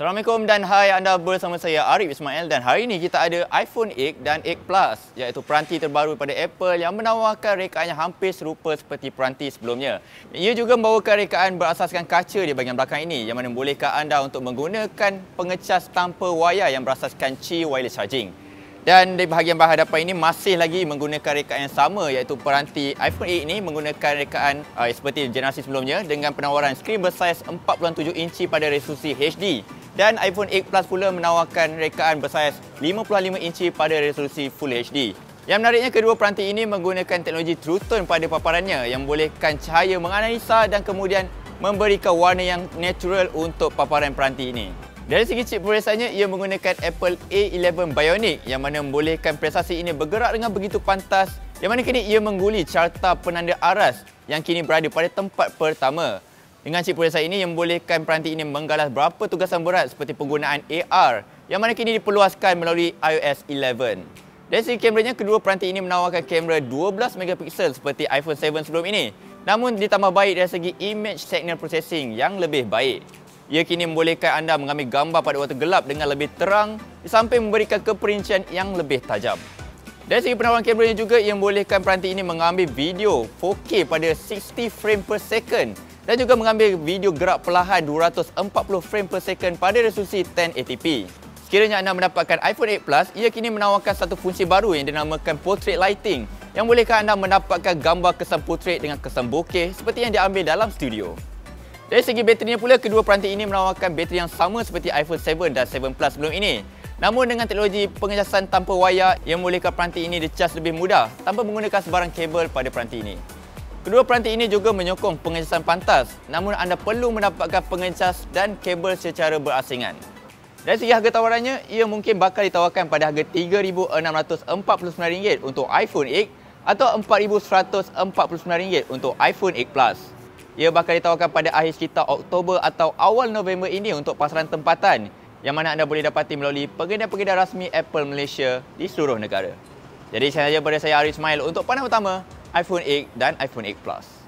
Assalamualaikum dan hai, anda bersama saya Arib Ismail dan hari ini kita ada iPhone 8 dan 8 Plus iaitu peranti terbaru daripada Apple yang menawarkan rekaan yang hampir serupa seperti peranti sebelumnya. Ia juga membawakan rekaan berasaskan kaca di bahagian belakang ini yang mana membolehkan anda untuk menggunakan pengecas tanpa wayar yang berasaskan Qi Wireless Charging. Dan di bahagian hadapan ini masih lagi menggunakan rekaan yang sama iaitu peranti iPhone 8 ini menggunakan rekaan seperti generasi sebelumnya dengan penawaran skrin bersaiz 47 inci pada resolusi HD. Dan iPhone 8 Plus pula menawarkan rekaan bersaiz 55 inci pada resolusi Full HD. Yang menariknya, kedua peranti ini menggunakan teknologi True Tone pada paparannya yang membolehkan cahaya menganalisa dan kemudian memberikan warna yang natural untuk paparan peranti ini. Dari segi chip processornya, ia menggunakan Apple A11 Bionic yang mana membolehkan prestasi ini bergerak dengan begitu pantas yang mana kini ia mengguli carta penanda aras yang kini berada pada tempat pertama. Dengan chip processor ini yang membolehkan peranti ini menggalas berapa tugasan berat seperti penggunaan AR yang mana kini diperluaskan melalui iOS 11. Dari segi kameranya, kedua peranti ini menawarkan kamera 12 MP seperti iPhone 7 sebelum ini. Namun ditambah baik dari segi image signal processing yang lebih baik. Ia kini membolehkan anda mengambil gambar pada waktu gelap dengan lebih terang di samping memberikan keperincian yang lebih tajam. Dari segi penawaran kameranya juga, ia membolehkan peranti ini mengambil video 4K pada 60 frame per second. Dan juga mengambil video gerak perlahan 240 frame per second pada resolusi 1080p. Sekiranya anda mendapatkan iPhone 8 Plus, ia kini menawarkan satu fungsi baru yang dinamakan Portrait Lighting yang membolehkan anda mendapatkan gambar kesan portrait dengan kesan bokeh seperti yang diambil dalam studio. Dari segi baterinya pula, kedua peranti ini menawarkan bateri yang sama seperti iPhone 7 dan 7 Plus sebelum ini. Namun dengan teknologi pengecasan tanpa wayar yang membolehkan peranti ini dicas lebih mudah tanpa menggunakan sebarang kabel pada peranti ini. Kedua peranti ini juga menyokong pengecasan pantas, namun anda perlu mendapatkan pengecas dan kabel secara berasingan. Dari segi harga tawarannya, ia mungkin bakal ditawarkan pada harga RM3,649 untuk iPhone 8 atau RM4,149 untuk iPhone 8 Plus. Ia bakal ditawarkan pada akhir sekitar Oktober atau awal November ini untuk pasaran tempatan yang mana anda boleh dapati melalui pengedar-pengedar rasmi Apple Malaysia di seluruh negara. Jadi sekian sahaja daripada saya Arib Ismail untuk pandangan utama iPhone 8 dan iPhone 8 Plus.